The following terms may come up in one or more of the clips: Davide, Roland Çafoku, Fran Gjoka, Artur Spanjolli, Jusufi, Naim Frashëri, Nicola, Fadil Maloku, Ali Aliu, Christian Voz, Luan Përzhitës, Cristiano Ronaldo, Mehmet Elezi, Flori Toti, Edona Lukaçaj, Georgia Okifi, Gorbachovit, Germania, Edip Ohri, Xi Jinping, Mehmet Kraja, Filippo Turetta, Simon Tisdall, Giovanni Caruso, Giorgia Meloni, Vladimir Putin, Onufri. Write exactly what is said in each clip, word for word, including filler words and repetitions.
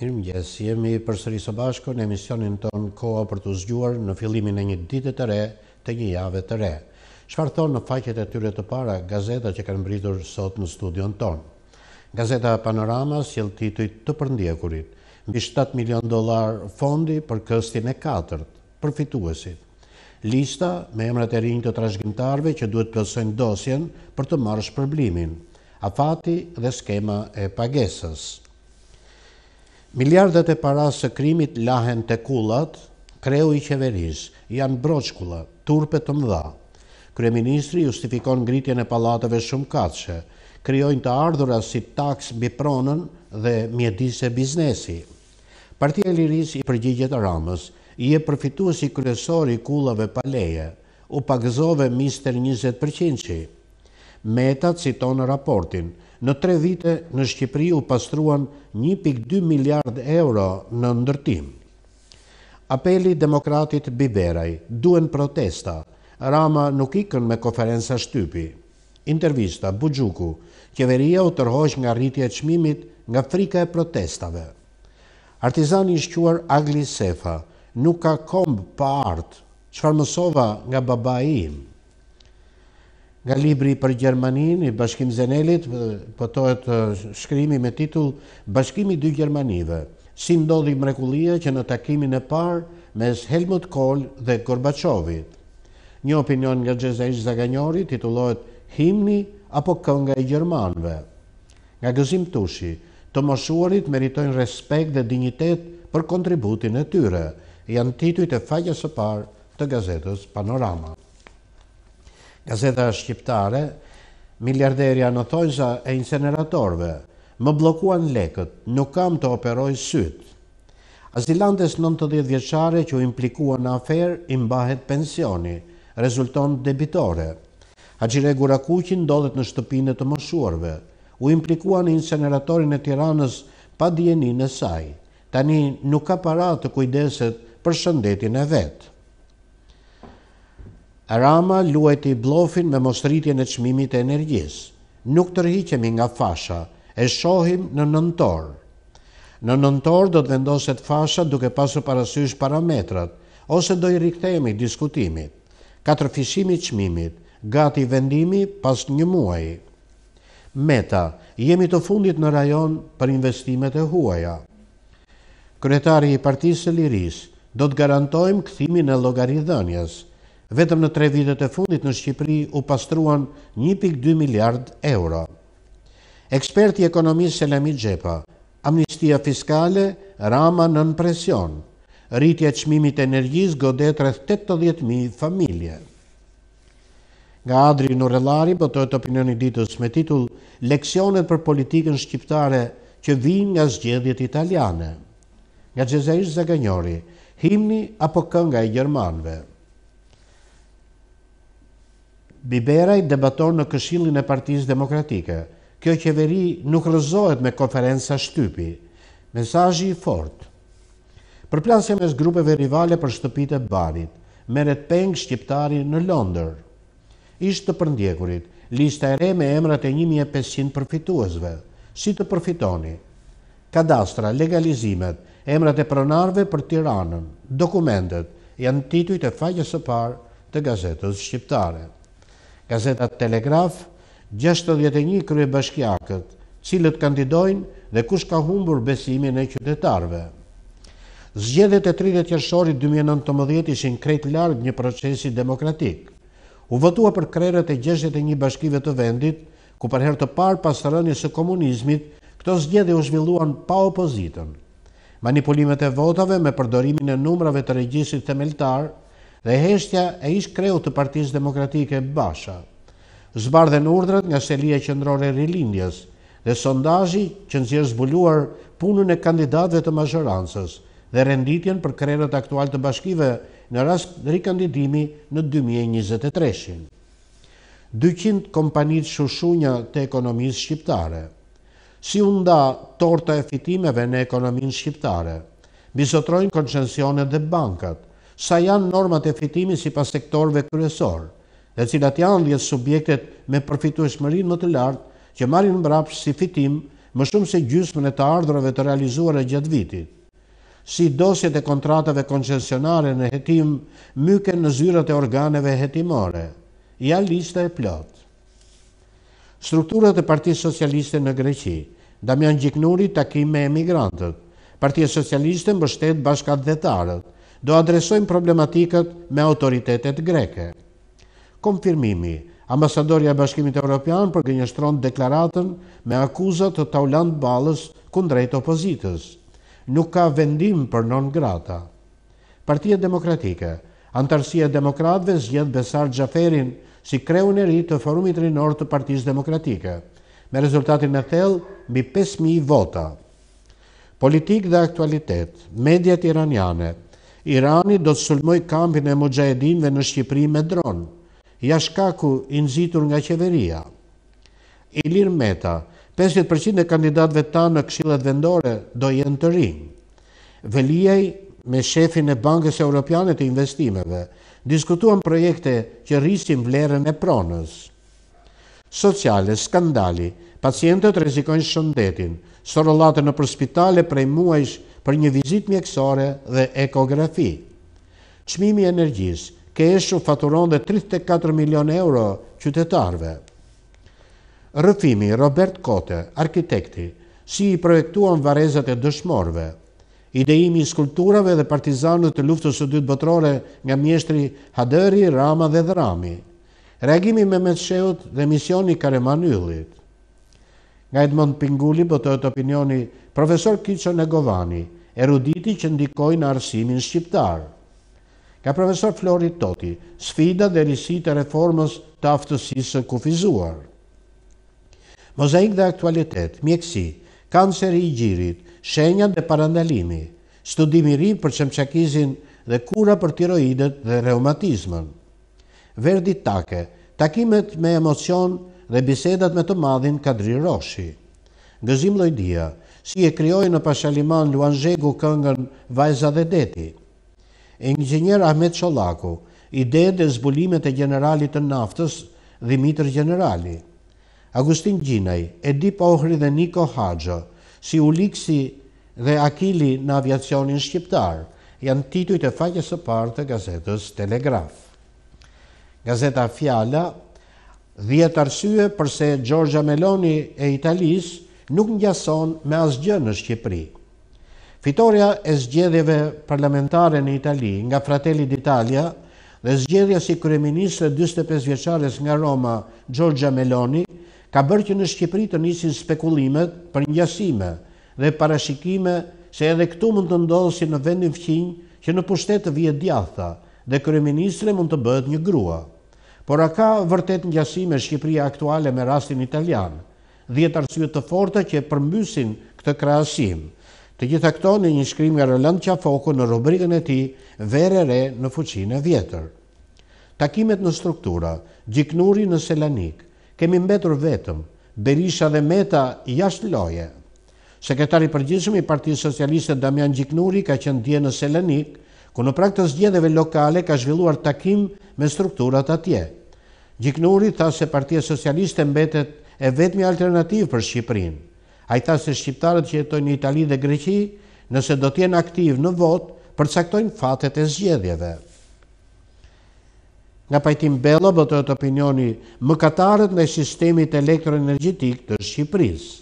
Mirëmëngjes, jemi përsëri së bashku në emisionin ton Koha për të zgjuar në fillimin e një dite të re, të një jave të re. Çfarë thonë në faqet e tyre të para gazetat që kanë mbritur sot në studion ton? Gazeta Panorama sjell titull të përndjekurit: mbi shtatë milion dollar fondi për këstin e katërt, përfituesit. Lista me emrat e rinj të trashëgimtarëve që duhet plotësojnë dosjen për të marrë shpërblimin, afati dhe skema e pagesës. Miliardet e parasë së krimit lahen te kullat, kreu i qeverisë, janë broçkulla, turpe të mëdha. Kryeministri justifikon ngritjen e pallateve shumkatëshe, krijojnë të ardhura si taks mbi pronën dhe mjedise biznesi. Partia e Lirisë i përgjigjet Ramës, i e përfituesi kryesor i kullave pa leje, u pagëzove mister njëzet përqind. Meta citon raportin: në tre vite në Shqipëri u pastruan një pikë dy miliard euro në ndërtim. Apeli demokratit Biberaj: duen protesta, Rama nuk ikën me konferenca shtypi. Intervista Buxhuku: qeveria u tërhoq nga rritja e çmimit nga frika e protestave. Artizani i shquar Agli Sefa: nuk ka komb pa art, çfarë mësova nga babai im. Nga libri për Gjermanin i Bashkim Zenelit botohet shkrimi me titull Bashkimi dy Gjermanive, si ndodhi mrekullia që në takimin e parë mes Helmut Kohl dhe Gorbachovit. Një opinion nga Xhezesh Zaganjori titullohet Himni apo kënga e Gjermanëve. Nga Gëzim Tushi: të moshuarit meritojnë respekt dhe dignitet për kontributin e tyre, janë titujt e faqes së parë të gazetës Panorama. Gazeta Shqiptare: miliarderja në thojza e inceneratorve, më blokuan lekët, nuk kam të operoj syt. Azilantes nëntëdhjetë vjeçare që u implikuan në afer i mbahet pensioni, rezulton debitore. Haxhire Gurakuqi ndodhet në shtëpinë të moshuarve, u implikuan në inceneratorin e Tiranës pa dijenin e saj, tani nuk ka para të kujdeset për shëndetin e vet. Rama luajti blofin me mosritjen e çmimit e energjisë. Nuk tërhiqemi nga fasha, e shohim në nëntor. Në nëntor do të vendoset fasha duke pasur parasysh parametrat, ose do i rikthehemi diskutimit. Katërfishimi i çmimit, gati vendimi pas një muaji. Meta: jemi të fundit në rajon për investimet e huaja. Kryetari i Partisë së Lirisë: do të garantojmë kthimin e llogaridhënies. Vetëm në tre vitet e fundit në Shqipëri u pastruan një pikë dy miliard euro. Eksperti ekonomisë Selami Xhepa: amnistia fiskale, Rama nën presion. Rritja e çmimit të energjisë godet rreth tetëdhjetë mijë familje. Nga Adri Nurellari botohet opinioni i ditës me titull Leksionet për politikën shqiptare që vijnë nga zgjedhjet italiane. Nga Xhezesh Zaganjori: himni apo kënga e gjermanëve. Biberaj debaton në Këshillin e Partisë Demokratike: kjo qeveri nuk rrëzohet me konferenca shtypi. Mesazhi i fortë. Përplasje mes grupeve rivale për shtëpitë e barit: merret peng shqiptari në Londër. Ish të përndjekurit: lista e re me emrat e një mijë e pesëqind përfituesve, si të përfitoni. Kadastra, legalizimet, emrat e pronarve për Tiranën, dokumentet janë titujt e faqes së parë të gazetës shqiptare. Gazeta Telegraf: gjashtëdhjetë e një kryebashkiakët, cilët kandidojnë dhe kush ka humbur besimin e qytetarëve. Zgjedhjet e tridhjetë qershorit dy mijë e nëntëmbëdhjetë ishin krejt larg një procesi demokratik. U votua për krerët e gjashtëdhjetë e një bashkive të vendit, ku për herë të parë pas rënies së komunizmit, këto zgjedhje u zhvilluan pa opozitën. Manipulimet e votave me përdorimin e numrave të regjistrit themeltar dhe heshtja e ish kreut të Partisë Demokratike Basha. Zbardhen urdrat nga selia qendrore e Rilindjes dhe sondazhi që nxjerr zbuluar punën e kandidatëve të majorancës dhe renditjen për krerët aktual të bashkive në rast rikandidimi në dy mijë e njëzet e tre. dyqind kompanitë shushunja të ekonomisë shqiptare. Si u nda torta e fitimeve në ekonominë shqiptare? Bizotrojnë koncesionet dhe bankat. Sa janë normat e fitimi si pas sektorve kryesor, dhe cilat janë dhjetë subjektet me përfitueshmërinë më të lartë që marrin mbrapsht si fitim më shumë se gjysmën e të ardhurave të realizuara gjatë vitit, si dosjet e kontratave koncesionare në hetim myken në zyrat e organeve hetimore, ja lista e plot. Strukturat e Partisë Socialiste në Greqi, Damian Gjiknuri, takim me emigrantët, Partia Socialiste mbështet bashkëdhëtarët, do adresojmë problematikat me autoritetet greke. Konfirmimi, ambasadorja e Bashkimit Evropian përgënjeshtron deklaratën me akuzat të Taulant Ballës kundrejt opozitës. Nuk ka vendim për non grata. Partia Demokratike, antarësia e demokratëve zgjedh Besar Xhaferin si kreun e ri të Forumit Rinor të Partisë Demokratike, me rezultatin e thellë mbi pesë mijë vota. Politik dhe aktualitet, mediat iraniane. Irani do të sulmoj kampin e mujahedinëve në Shqipëri me dron. Ja shkaku i nxitur nga qeveria. Ilir Meta, pesëdhjetë përqind e kandidatëve tanë në këshillat vendore do jenë të rinj. Veliaj me shefin e Bankës Evropiane të Investimeve diskutuan projekte që rrisin vlerën e pronës. Sociale, skandali, pacientët rrezikojnë shëndetin, sorollatën në përspitale prej muajsh për një vizitë mjekësore dhe ekografi. Çmimi i energjisë, Keshu faturon dhe tridhjetë e katër milion euro qytetarëve. Rrëfimi, Robert Kote, arkitekti, si i projektuan varrezat e dëshmorëve. Ideimi i skulpturave dhe partizanët të luftës së dytë botërore nga mjeshtri Haderi, Rama dhe Dhrami. Reagimi Mehmet Sheut dhe misioni Kareman Yllit. Nga Edmond Pinguli botohet opinioni profesor Kiço Negovani, eruditi që ndikoi në arsimin shqiptar. Nga profesor Flori Toti, sfida dhe risitë e reformës të aftësisë së kufizuar. Mozaik dhe aktualitet, mjeksi, kanceri i gjirit, shenjat dhe parandalimi, studimi ri për çemçakizin dhe kura për tiroidet dhe reumatizmën. Verdi Take, takimet me emocion dhe bisedat me të madhin Kadri Roshi. Gëzim Llojdia, si e krijoi në Pashaliman Luan Zhegu këngën Vajza dhe Deti. Inxhinier Ahmet Çollaku, ide dhe zbulimet e generalit të naftës dhe Mitër Generali. Agustin Gjinaj, Edip Ohri dhe Niko Haxha, si Uliksi dhe Akili në aviacionin shqiptar, janë titujt e faqes së parë të gazetës Telegraf. Gazeta Fjala, dhjetë arsye përse Giorgia Meloni e Italisë nuk ngjason me asgjë në Shqipëri. Fitoria e zgjedhjeve parlamentare në Itali nga Fratelli d'Italia dhe zgjedhja si kryeministre dyzet e pesë vjeçares nga Roma Giorgia Meloni ka bërë që në Shqipëri të nisin spekulimet për ngjasime dhe parashikime se edhe këtu mund të ndodhë si në vendin fqinj që në pushtet të vihet djatha dhe kryeministre mund të bëhet një grua. Por a ka vërtet ngjasime Shqipëria aktuale me rastin italian? dhjetë arsye të forta që përmbysin këtë krahasim. Të gjitha këto në një shkrim nga Roland Çafoku në rubrikën e tij Verë e Re në fuqinë e vjetër. Takimet në struktura, Gjiknuri në Selanik, kemi mbetur vetëm, Berisha dhe Meta jashtë loje. Sekretari i përgjithshëm i Partisë Socialiste Damian Gjiknuri ka qenë dje në Selanik, ku në prag të zgjedhjeve lokale ka zhvilluar takim me strukturat atje. Gjiknuri tha se Partia Socialiste mbetet e vetmi alternativ për Shqipërinë. Ai tha se shqiptarët që jetojnë në Itali dhe Greqi, nëse do të jenë aktiv në vot, përcaktojnë fatet e zgjedhjeve. Nga Pajtim Bello botohet opinioni mëkatarët ndaj sistemit elektroenergjetik të Shqipërisë.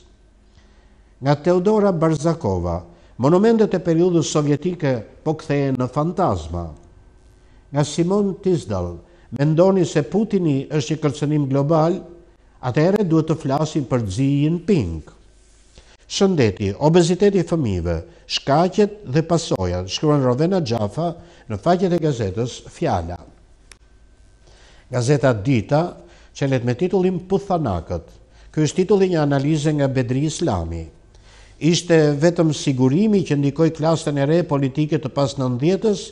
Nga Teodora Barzakova, monumentet e periudhës sovjetike po kthehen në fantazma. Nga Simon Tisdall, mendoni se Putini është një kërcënim global, atëherë duhet të flasim për Xi Jinping. Shëndeti, obeziteti i fëmijëve, shkaqet dhe pasojat, shkruan Rovena Jaffa në faqet e gazetës Fjala. Gazeta Dita, çelet me titullin Puthanakët. Ky është titulli i një analize nga Bedri Islami. Ishte vetëm sigurimi që ndikoi klasën e re politike të pas nëntëdhjetës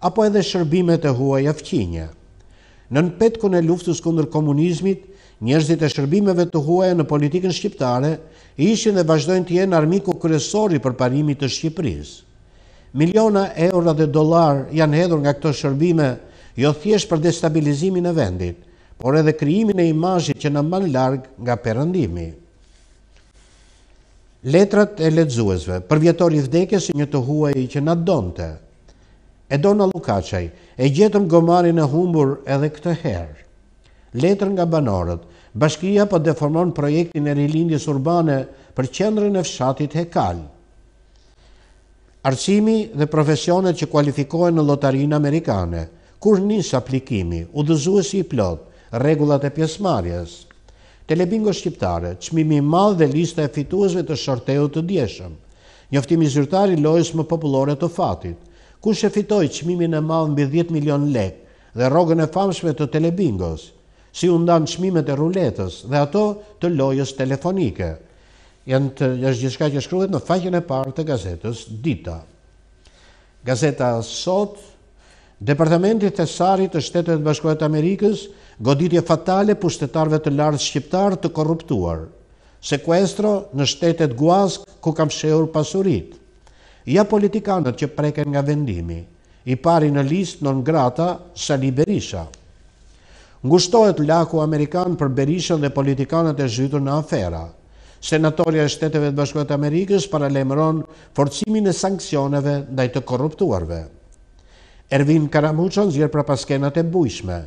apo edhe shërbimet e huaja fqinje. Nën petkun e luftës kundër komunizmit, njerëzit e shërbimeve të huaja në politikën shqiptare ishin dhe vazhdojnë të jenë armiku kryesor i përparimit të Shqipërisë. Miliona euro dhe dollar janë hedhur nga këto shërbime jo thjesht për destabilizimin e vendit, por edhe krijimin e imazhit që na mban larg nga perëndimi. Letrat e lexuesve, për vjetor i vdekjes një të huaj që na donte. Edona Lukaçaj, e gjetëm gomarin e humbur edhe këtë herë. Letër nga banorët, bashkia po deformon projektin e rilindjes urbane për qendrën e fshatit Hekal. Arcimi dhe profesionet që kualifikohen në lotarinë amerikane, kur nis aplikimi, udhëzuesi i plot, rregullat e pjesëmarrjes. Telebingo shqiptare, çmimi i madh dhe lista e fituesve të sorteut të djeshëm. Njoftimi zyrtar i lojës më popullore të fatit. Kush e fitoi çmimin e madh mbi dhjetë milion lekë dhe rrogën e famshme të telebingos, si u ndan çmimet e ruletës dhe ato të lojës telefonike. Janë të është gjithçka që shkruhet në faqen e parë të gazetës Dita. Gazeta Sot, Departamenti Tesari të Shtetit Bashkuar të Amerikës, goditje fatale pushtetarve të lartë shqiptar të korruptuar. Sekuestro në shtetet Guask ku kam shehur pasurit. Ja politikanët që preken nga vendimi. I pari në listë non grata Sali Berisha. Ngushtohet laku amerikan për Berishën dhe politikanët e zhytur në afera. Senatoria e Shteteve të Bashkuara të Amerikës paralajmëron forcimin e sanksioneve ndaj të korruptuarve. Ervin Karamuço zgjer prapaskenat e bujshme.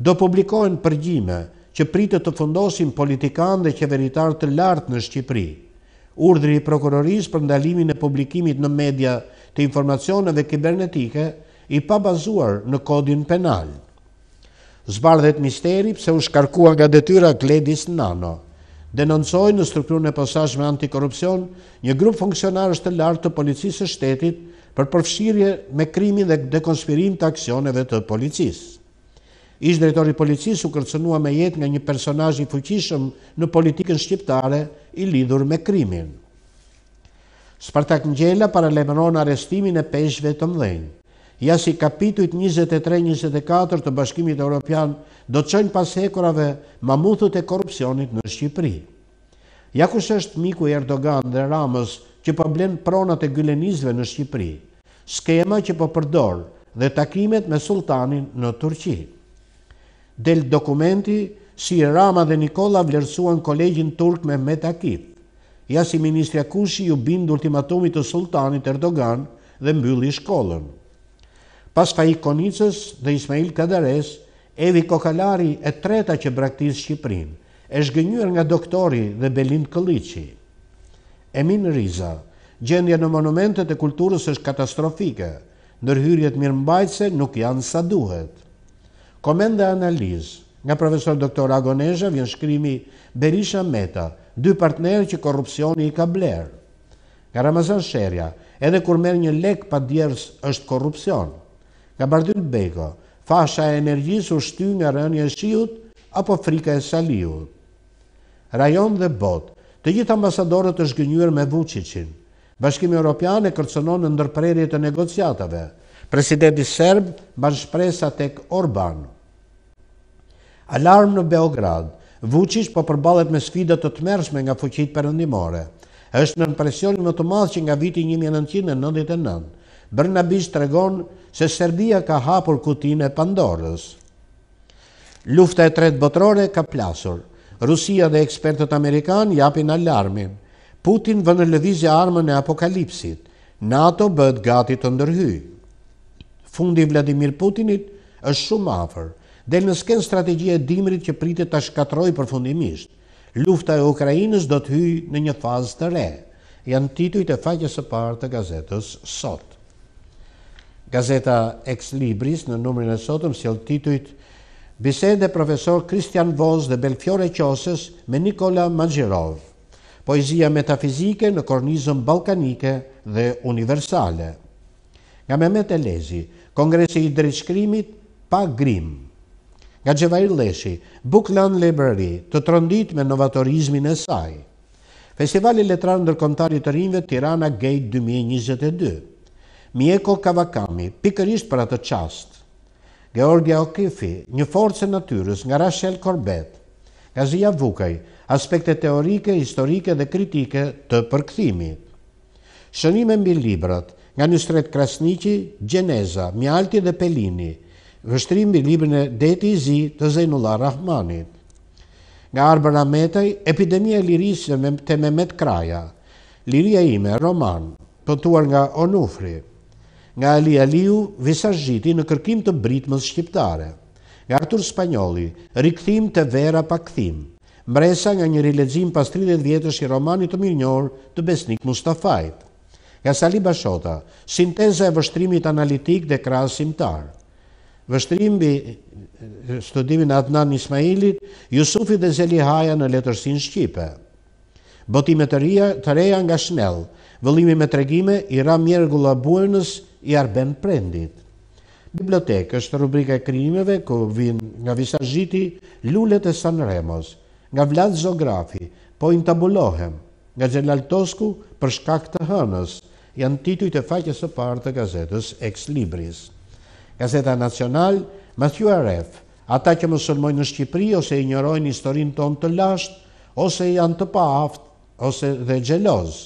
Do publikohen përgjime që pritet të fundosin politikan dhe qeveritar të lartë në Shqipëri. Urdhri i prokurorisë për ndalimin e publikimit në media të informacioneve kibernetike i pabazuar në kodin penal. Zbardhet misteri pse u shkarkua nga detyra Kledis Nano. Denoncoi në strukturën e posaçme antikorrupsion një grup funksionarësh të lartë të policisë së shtetit për përfshirje me krimin dhe dekonspirim të aksioneve të policisë. Ish drejtori i policisë u kërcënua me jetë nga një personazh i fuqishëm në politikën shqiptare i lidhur me krimin. Spartak Ngjela paralajmëron arrestimin e peshqve të mëdhenj. Ja si kapitujt njëzet e tre njëzet e katër të Bashkimit Evropian do të çojnë pas hekurave mamuthut e korrupsionit në Shqipëri. Ja kush është miku i Erdogan dhe Ramës që po blen pronat e gülenizëve në Shqipëri, skema që po përdor dhe takimet me sultanin në Turqi. Del dokumenti si Rama dhe Nikola vlerësuan kolegjin turk Mehmet Akif. Ja si ministrja Kushi ju bind ultimatumit të sultanit Erdogan dhe mbylli shkollën. Pas Faik Konicës dhe Ismail Kadares, Evi Kokalari e treta që braktis Shqipërinë, e zhgënjur nga doktori dhe Belind Kolici. Emin Riza, gjendja në monumentet e kulturës është katastrofike, ndërhyrjet mirëmbajtëse nuk janë sa duhet. Komend dhe analiz, nga profesor doktor Agoneshë vjen shkrimi Berisha Meta, dy partnerë që korrupsioni i ka blerë. Nga Ramazan Sherja, edhe kur merr një lek pa djers është korrupsion. Nga Bardyl Beko, fasha e energjisë u shty nga rënja e shiut apo frika e saliut. Rajon dhe bot, të gjithë ambasadorët është zhgënjur me Vuçiçin. Bashkimi Evropian e kërcënon në ndërprerje të negociatave. Presidenti serb mban shpresa tek Orban. Alarm në Beograd. Vuçiç po përballet me sfida të tmerrshme nga fuqitë perëndimore. Është nën presion më të madh që nga viti një mijë e nëntëqind e nëntëdhjetë e nëntë. Brnabish tregon se Serbia ka hapur kutinë e Pandorës. Lufta e tretë botërore ka plasur. Rusia dhe ekspertët amerikanë japin alarmin. Putin vënë në lëvizje armën e apokalipsit. NATO bëhet gati të ndërhyjë. Fundi i Vladimir Putinit është shumë afër. Del në skenë strategjia e dimrit që pritet ta shkatrojë përfundimisht. Lufta e Ukrainës do të hyjë në një fazë të re. Janë titujt e faqes së parë të gazetës Sot. Gazeta Ex Libris në numrin e sotëm sjell titujt Bisedë e profesor Christian Voz dhe Belfiore Qoses me Nikola Magirov. Poezia metafizike në kornizën ballkanike dhe universale. Nga Mehmet Elezi, Kongresi i drejtshkrimit pa grim. Nga Xhevair Leshi, Bookland Library, të trondit me novatorizmin e saj. Festivali letrar ndërkombëtar i të rinjve Tirana Gate dy mijë e njëzet e dy. Mieko Kawakami, pikërisht për atë çast. Georgia Okifi, Një forcë e natyrës nga Rachel Corbett. Nga Zia Vukaj, Aspekte teorike, historike dhe kritike të përkthimit. Shënime mbi librat. Nga Nusret Krasniqi, Gjeneza, Mjalti dhe Pelini, vështrim mbi librin e Deti i Zi të Zejnullah Rahmanit. Nga Arbëra Metaj, Epidemia e lirisë me Mehmet Kraja, Liria ime, roman, potuar nga Onufri, nga Ali Aliu, visazhiti në kërkim të britmës shqiptare, nga Artur Spanjolli, rikthim të vera pa kthim, mbresa nga një rilexim pas tridhjetë vjetësh i romanit të mirënjohur të Besnik Mustafait, nga Sali Berisha, sinteza e vështrimit analitik dhe krahasimtar. Vështrim mbi studimin Adnan Ismailit, Jusufi dhe Zelihaja në letërsinë shqipe. Botime të reja nga Shnell, vëllimi me tregime i Ram Jergulla Buenës i Arben Prendit. Bibliotekë është rubrika e krijimeve ku vijnë nga Visazhiti Lulet e Sanremos, nga Vlad Zografi, po intabulohem, nga Xhelal Tosku për shkak të hënës, janë titujt e faqes së parë të gazetës Ex Libris. Gazeta Nacional, Matthew Aref, ata që më sulmojnë në Shqipëri ose injorojnë historinë tonë të lashtë, ose janë të paaft, ose dhe xheloz.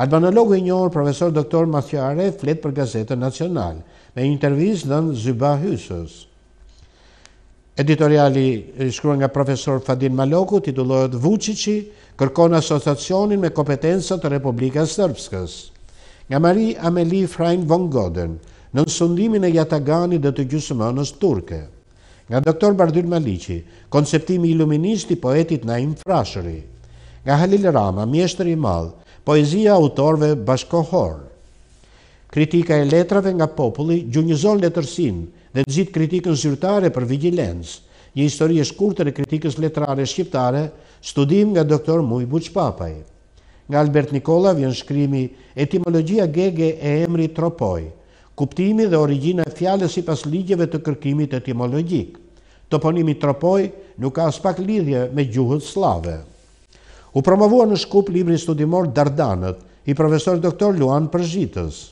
Albanologu i njohur profesor doktor Matthew Aref flet për Gazetën Nacional, me një intervistë dhënë Zyba Hysës. Editoriali shkruar nga profesor Fadil Maloku titullohet Vuçiç, kërkon asociacionin me kompetenca të Republikës Srpskës. Nga Marie Amelie Frein von Goden, në sundimin e Jataganit dhe të gjysmënës turke. Nga doktor Bardyl Kolici, konceptimi iluminist i poetit Naim Frashëri. Nga Halil Rama, mjeshtër i madh, poezia autorëve bashkohor. Kritika e letrave nga populli gjunjëzon letërsinë dhe nxit kritikën zyrtare për vigjilencë, një histori e shkurtër e kritikës letrare shqiptare, studim nga doktor Muj Buçpapaj. Nga Albert Nikola vjen shkrimi Etimologjia gege e emrit Tropoj, kuptimi dhe origjina e fjalës sipas ligjeve të kërkimit etimologjik. Toponimi Tropoj nuk ka as pak lidhje me gjuhët slave. U promovua në Shkup libri studimor Dardanët, i profesor doktor Luan Përzhitës.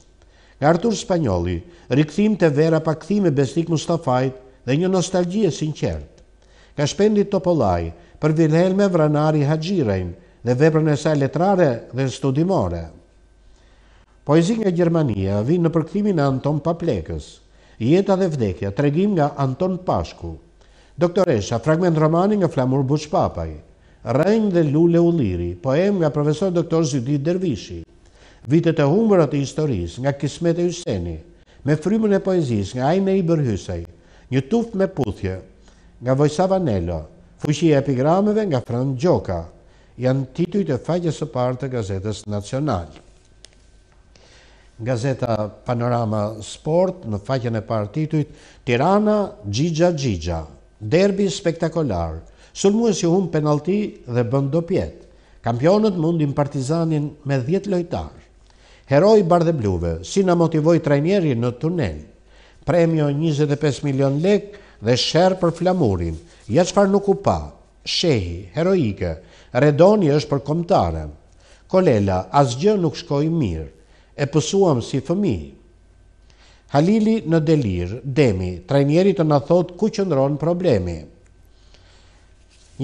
Nga Artur Spanjolli, rikthim të vera pa kthim e Besnik Mustafait dhe një nostalgji e sinqertë. Nga Shpendit Topollaj, për Vilhelme Vranari Haxhirajn dhe veprën e saj letrare dhe studimore. Poezi nga Gjermania vijnë në përkthimin e Anton Paplekës, Jeta dhe vdekja, tregim nga Anton Pashku, Doktoresha, fragment romani nga Flamur Buçpapaj, Rrenjë dhe lule ulliri, poem nga profesor doktor Zydit Dervishi, Vitet e humbura të historisë nga Kismet e Hyseni, Me frymën e poezisë nga Ajme Iberhysaj, Një tuft me puthje nga Vojsava Nelo, Fuqia e epigrameve nga Fran Gjoka, janë titujt e faqes së parë të Gazetës Nacional. Gazeta Panorama Sport, në faqen e parë titujt, Tirana, Gjigja, Gjigja, derbi spektakolar, sulmuesi hum penalti dhe bën dopjet, kampionët mundin Partizanin me dhjetë lojtar, heroi bardhebluve, si na motivoi trajneri në tunel, premio njëzet e pesë milion lek dhe sherr për flamurin, ja çfarë nuk u pa, shehi, heroike, redoni është për kombëtaren, kolela, asgjë nuk shkoi mirë, e pësuam si fëmijë. Halili në delir, demi, trajnjeri të na thot ku qëndron problemi.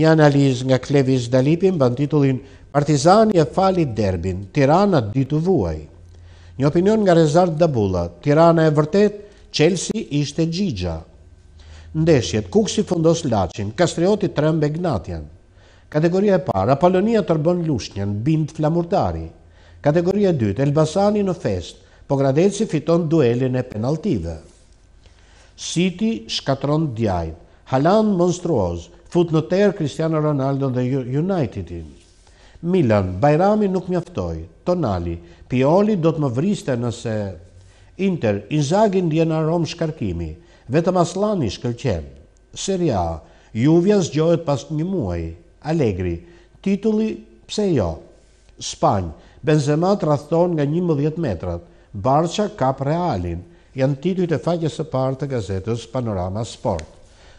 Një analiz nga Klevis Dalipin ban titullin Partizani e falit derbin, Tirana ditu vuaj. Një opinion nga Rezard Dabulla, Tirana e vërtet, Chelsea ishte Gjigja. Ndeshjet, Kuksi fundos Laçin, Kastrioti trembe Gnatian. Kategoria e parë, Apollonia tërbën Lushnjën, Bind Flamurtari. Kategoria dytë, Elbasani në fest, Pogradeci fiton duelin e penaltive. City shkatron djajt, Haaland monstruoz, fut në terë Cristiano Ronaldo dhe Unitedin. Milan, Bajrami nuk mjaftoi, Tonali, Pioli do të më vriste nëse Inter, Inzaghi ndjen aromë shkarkimi, vetëm Aslani shkëlqen. Serie A, Juve zgjohet pas një muaji, Allegri, titulli pse jo. Spanjë, Benzema tradhton nga njëmbëdhjetë metrat, Barça kap Realin, janë titujt e faqes së parë të gazetës Panorama Sport.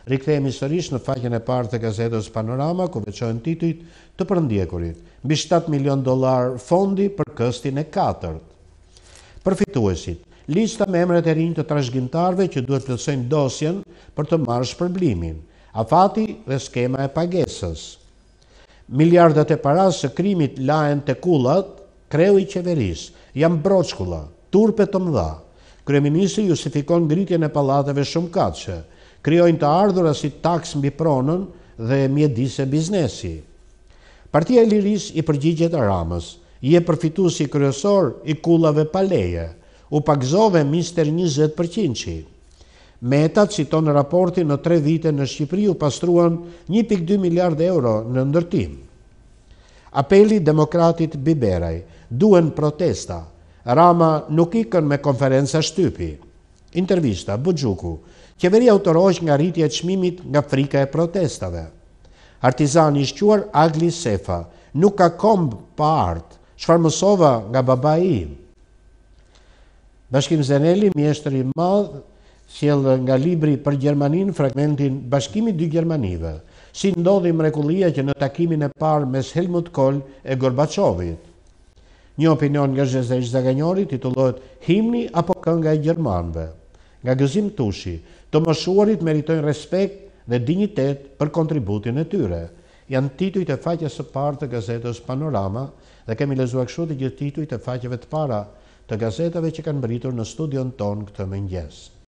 Rikthehemi sërish në faqen e parë të gazetës Panorama, ku veçohen titujt të përndjekurit, mbi shtatë milion dollar fondi për këstin e katërt. Përfituesit, lista me emrat e rinj të trashëgimtarëve që duhet plotësojnë dosjen për të marrë shpërblimin, afati dhe skema e pagesës. Miliardat e paras së krimit lahen te kullat, kreu i qeveris, janë broçkulla, turpe të mëdha. Kryeministri justifikon ngritjen e pallateve shumëkatëshe, krijojnë të ardhura si taks mbi pronën dhe mjedise biznesi. Partia e Liris i përgjigjet Ramës, je përfituesi kryesor i kullave pa leje, u pagëzove mister njëzet përqind. Metat, citon raporti, në tre vite në Shqipëri u pastruan një pikë dy miliardë euro në ndërtim. Apeli demokratit Biberaj, duen protesta, Rama nuk ikën me konferenca shtypi. Intervista, Buxhuku, qeveria autoroheq nga rritja e çmimit nga frika e protestave. Artizani i shquar Agli Sefa, nuk ka komb pa art, çfarë mësova nga babai im. Bashkim Zeneli, mjeshtri i madh, sjell nga libri për Gjermaninë fragmentin Bashkimi i dy Gjermanive, si ndodhi mrekullia që në takimin e parë mes Helmut Kohl e Gorbachovit. Një opinion nga Zezej Zaganjori titullohet Himni apo kënga e Gjermanëve. Nga Gëzim Tushi, të moshuarit meritojnë respekt dhe dignitet për kontributin e tyre. Janë titujt e faqes së parë të gazetës Panorama dhe kemi lexuar kështu të gjithë titujt e faqeve të para të gazetave që kanë mbërritur në studion ton këtë mëngjes.